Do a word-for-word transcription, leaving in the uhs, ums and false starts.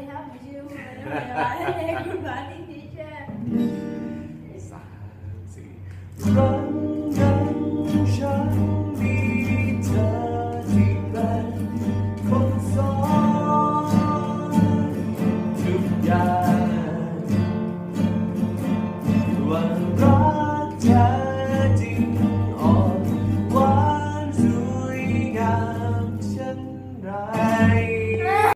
have you. Everybody teacher. Run, run, shall be dirty bad. Comes on to God. One rock daddy.